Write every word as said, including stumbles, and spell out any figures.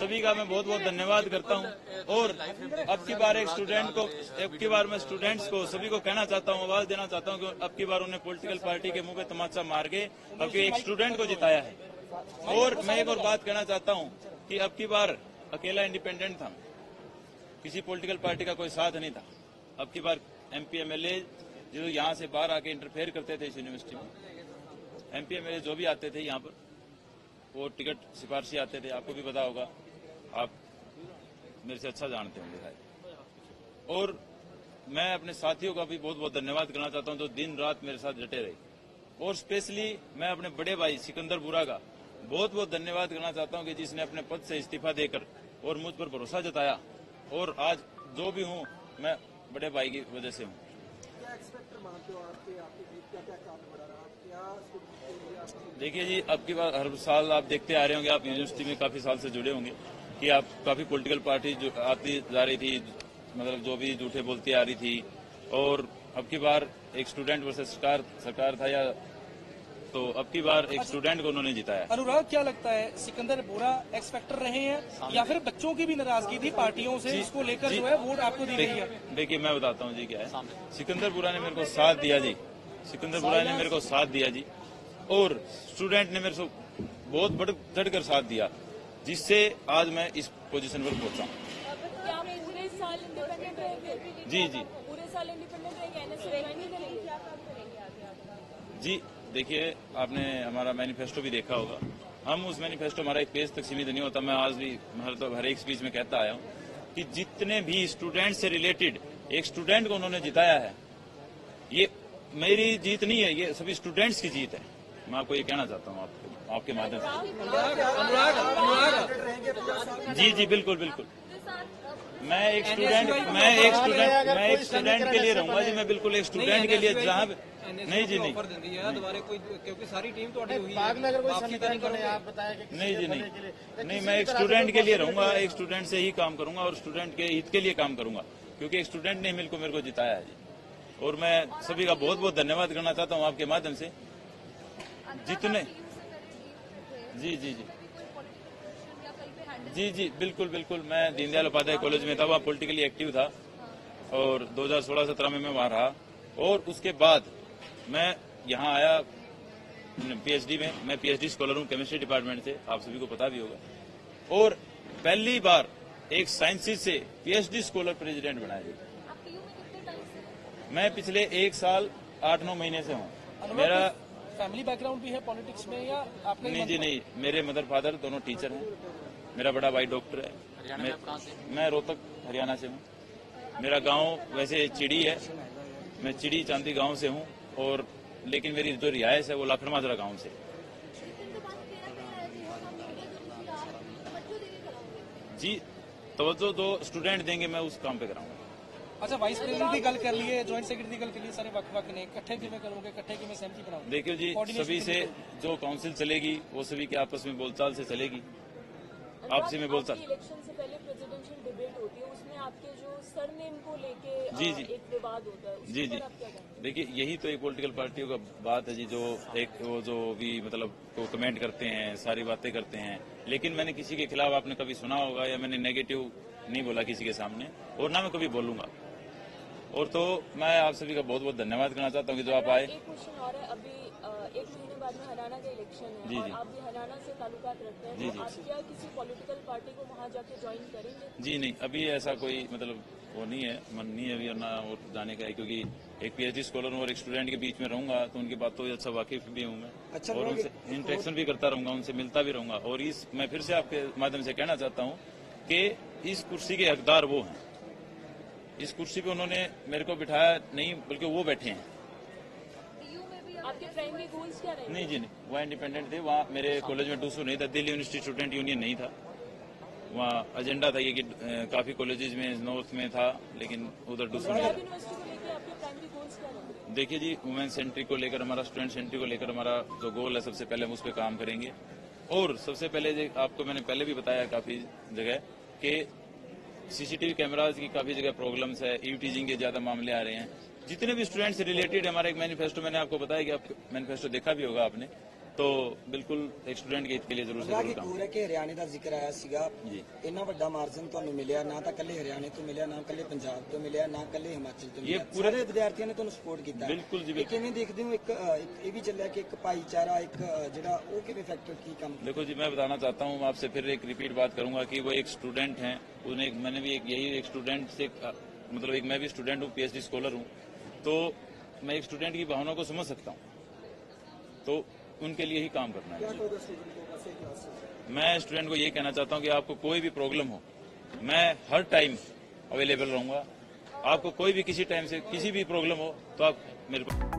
सभी का मैं बहुत बहुत धन्यवाद करता हूं। और अब की बार एक स्टूडेंट को अब की बार मैं स्टूडेंट्स को सभी को कहना चाहता हूं, आवाज देना चाहता हूं कि अब की बार उन्हें पॉलिटिकल पार्टी के मुंह पे तमाचा मार के अब एक स्टूडेंट को जिताया है। और मैं एक और बात कहना चाहता हूँ कि अब की बार अकेला इंडिपेंडेंट था, किसी पॉलिटिकल पार्टी का कोई साथ नहीं था। अब की बार एमपी एमएलए जो यहाँ से बाहर आके इंटरफेयर करते थे इस यूनिवर्सिटी में, एमपी एमएलए जो भी आते थे यहाँ पर वो टिकट सिफारशी आते थे, आपको भी पता होगा, आप मेरे से अच्छा जानते होंगे। और मैं अपने साथियों का भी बहुत बहुत धन्यवाद करना चाहता हूँ जो दिन रात मेरे साथ डटे रहे। और स्पेशली मैं अपने बड़े भाई सिकंदर बुरा का बहुत बहुत धन्यवाद करना चाहता हूँ कि जिसने अपने पद से इस्तीफा देकर और मुझ पर भरोसा जताया, और आज जो भी हूँ मैं बड़े भाई की वजह से हूँ। देखिए जी, अब की बार हर साल आप देखते आ रहे होंगे, आप यूनिवर्सिटी में काफी साल से जुड़े होंगे कि आप काफी पॉलिटिकल पार्टी जो आती जा रही थी, मतलब जो भी झूठे बोलती आ रही थी। और अब की बार एक स्टूडेंट वर्सेस सरकार सरकार था या तो अब की बार एक स्टूडेंट को उन्होंने जिताया। अनुराग, क्या लगता है सिकंदर बुरा एक्स फैक्टर रहे हैं या फिर बच्चों की भी नाराजगी थी पार्टियों से, इसको लेकर जो है वोट आपको दी गई है? देखिए मैं बताता हूँ जी क्या है। सिकंदर बुरा ने मेरे को साथ दिया जी, सिकंदर बुरा ने मेरे को साथ दिया जी, और स्टूडेंट ने मेरे को बहुत बढ़ चढ़ कर साथ दिया, जिससे आज मैं इस पोजिशन पर पहुँचा। जी जी जी देखिए, आपने हमारा मैनिफेस्टो भी देखा होगा। हम उस मैनिफेस्टो हमारा एक पेज तक सीमित नहीं होता, मैं आज भी मतलब हर एक स्पीच में कहता आया हूँ कि जितने भी स्टूडेंट से रिलेटेड एक स्टूडेंट को उन्होंने जिताया है, ये मेरी जीत नहीं है, ये सभी स्टूडेंट्स की जीत है। मैं आपको ये कहना चाहता हूँ आपको आपके माध्यम से। जी जी बिल्कुल बिल्कुल, मैं एक स्टूडेंट मैं एक स्टूडेंट मैं एक स्टूडेंट के लिए रहूंगा जी, मैं बिल्कुल एक स्टूडेंट के लिए जहाँ नहीं जी नहीं दोबारा कोई, क्योंकि सारी टीम तो अड़ी हुई है, आप बताया कि नहीं जी नहीं नहीं मैं एक स्टूडेंट के लिए रहूंगा, एक स्टूडेंट से ही काम करूंगा और स्टूडेंट के हित के लिए काम करूंगा, क्योंकि एक स्टूडेंट ने मिलकर मेरे को जिताया है। और मैं सभी का बहुत बहुत धन्यवाद करना चाहता हूँ आपके माध्यम से जितने। जी जी जी जी जी बिल्कुल बिल्कुल, मैं दीनदयाल उपाध्याय कॉलेज में था, वहाँ पॉलिटिकली एक्टिव था और दो हज़ार सोलह सत्रह में मैं वहाँ रहा। और उसके बाद मैं यहाँ आया पीएचडी में, मैं पीएचडी स्कॉलर हूँ केमिस्ट्री डिपार्टमेंट से, आप सभी को पता भी होगा। और पहली बार एक साइंसिस से पीएचडी स्कॉलर प्रेसिडेंट बनाया गया। मैं पिछले एक साल आठ नौ महीने से हूँ। मेरा फैमिली बैकग्राउंड भी है पॉलिटिक्स में या आपने? नहीं जी नहीं, मेरे मदर फादर दोनों टीचर हैं, मेरा बड़ा भाई डॉक्टर है। मैं, मैं रोहतक हरियाणा से हूँ, मेरा गांव वैसे चिड़ी है, मैं चिड़ी चांदी गांव से हूँ, और लेकिन मेरी जो रिहायश है वो लाखनमाजरा गांव से। जी तवज्जो दो स्टूडेंट देंगे, मैं उस काम पे कराऊंगा। अच्छा, वाइस प्रेसिडेंट की गल कर लिए, ज्वाइंट सेक्रेटरी की गल कर लिए, सारे वक्त वक्त ने इकट्ठे की मैं करूंगा, इकट्ठे की मैं सहमति बनाऊंगा। देखियो जी, सभी से जो काउंसिल चलेगी वो सभी के आपस में बोलचाल से चलेगी, आपसी में बोलता। इलेक्शन से पहले प्रेसिडेंशियल डिबेट होती है, उसमें आपके जो सरनेम को लेके जी जी एक विवाद होता है। जी जी देखिए, यही तो एक पॉलिटिकल पार्टियों का बात है जी, जो एक वो जो भी मतलब को कमेंट करते हैं, सारी बातें करते हैं, लेकिन मैंने किसी के खिलाफ आपने कभी सुना होगा या मैंने नेगेटिव नहीं बोला किसी के सामने, और ना मैं कभी बोलूंगा। और तो मैं आप सभी का बहुत बहुत धन्यवाद करना चाहता हूँ कि जो आप आए। एक क्वेश्चन और है, अभी एक महीने बाद में हरियाणा का इलेक्शन है, और आप भी हरियाणा से ताल्लुकात रखते हैं, तो आप क्या किसी पॉलिटिकल पार्टी को वहाँ जाके ज्वाइन करेंगे? जी नहीं, अभी ऐसा कोई मतलब वो नहीं है, मन नहीं है अभी ना वो जाने का है, क्योंकि एक पीएचडी स्कॉलर हूँ और एक स्टूडेंट के बीच में रहूंगा, तो उनकी बातों से अच्छा वाकिफ भी हूँ मैं, अच्छा और उनसे इंटरेक्शन भी करता रहूंगा, उनसे मिलता भी रहूंगा। और इस मैं फिर से आपके माध्यम से कहना चाहता हूँ कि इस कुर्सी के हकदार वो हैं, इस कुर्सी पे उन्होंने मेरे को बिठाया नहीं बल्कि वो बैठे हैं। आपके प्राइमरी गोल्स क्या रहे? नहीं जी नहीं, वहाँ इंडिपेंडेंट थे, वहाँ मेरे कॉलेज में डूसू नहीं था, दिल्ली यूनिवर्सिटी स्टूडेंट यूनियन नहीं था, वहाँ एजेंडा था ये कि काफी कॉलेजेस में नॉर्थ में था, लेकिन उधर डूसू नहीं। देखिए जी, वुमेन सेंट्रिक को लेकर हमारा, स्टूडेंट सेंट्रिक को लेकर हमारा जो गोल है, सबसे पहले हम उस पर काम करेंगे। और सबसे पहले आपको मैंने पहले भी बताया काफी जगह के सीसीटीवी कैमराज की काफी जगह प्रॉब्लम्स है, ई टीजिंग के ज्यादा मामले आ रहे हैं, जितने भी स्टूडेंट से रिलेटेड हमारा एक मैनिफेस्टो, मैंने आपको बताया कि आप मैनिफेस्टो देखा भी होगा आपने, तो बिल्कुल एक स्टूडेंट के हित के लिए जरूर से जरूर काम। कि हरियाणे का जिक्र आया सीगा, इतना बड़ा मार्जिन ਤੁਹਾਨੂੰ ਮਿਲਿਆ ਨਾ ਤਾਂ ਕੱਲੇ ਹਰਿਆਣੇ ਤੋਂ ਮਿਲਿਆ ਨਾ ਕੱਲੇ ਪੰਜਾਬ ਤੋਂ ਮਿਲਿਆ ਨਾ ਕੱਲੇ ਹਿਮਾਚਲ ਤੋਂ ਮਿਲਿਆ, ਸਾਰੇ ਵਿਦਿਆਰਥੀਆਂ ਨੇ ਤੁਹਾਨੂੰ ਸਪੋਰਟ ਕੀਤਾ। ਬਿਲਕੁਲ ਜੀ, ਕਿਵੇਂ ਦੇਖਦੇ ਹੋ ਇੱਕ ਇਹ ਵੀ ਚੱਲਿਆ ਕਿ ਇੱਕ ਭਾਈਚਾਰਾ ਇੱਕ ਜਿਹੜਾ ਉਹ ਕਿਵੇਂ ਫੈਕਟਰ ਕੀ ਕੰਮ। देखो जी मैं बताना चाहता हूँ आपसे फिर एक रिपीट बात करूंगा कि वो एक स्टूडेंट हैं, उन्हें मैंने भी एक यही एक स्टूडेंट से मतलब एक मैं भी स्टूडेंट हूँ, पीएचडी स्कॉलर हूँ, तो मैं एक स्टूडेंट की भावना को समझ सकता हूँ, तो उनके लिए ही काम करना है। मैं स्टूडेंट को ये कहना चाहता हूँ कि आपको कोई भी प्रॉब्लम हो मैं हर टाइम अवेलेबल रहूँगा, आपको कोई भी किसी टाइम से किसी भी प्रॉब्लम हो तो आप मेरे को